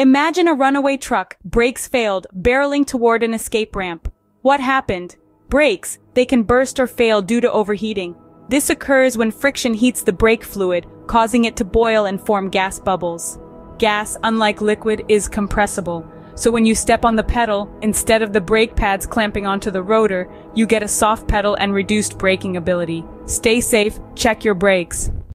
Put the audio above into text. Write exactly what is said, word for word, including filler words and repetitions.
Imagine a runaway truck, brakes failed, barreling toward an escape ramp. What happened? Brakes, they can burst or fail due to overheating. This occurs when friction heats the brake fluid, causing it to boil and form gas bubbles. Gas, unlike liquid, is compressible. So when you step on the pedal, instead of the brake pads clamping onto the rotor, you get a soft pedal and reduced braking ability. Stay safe, check your brakes.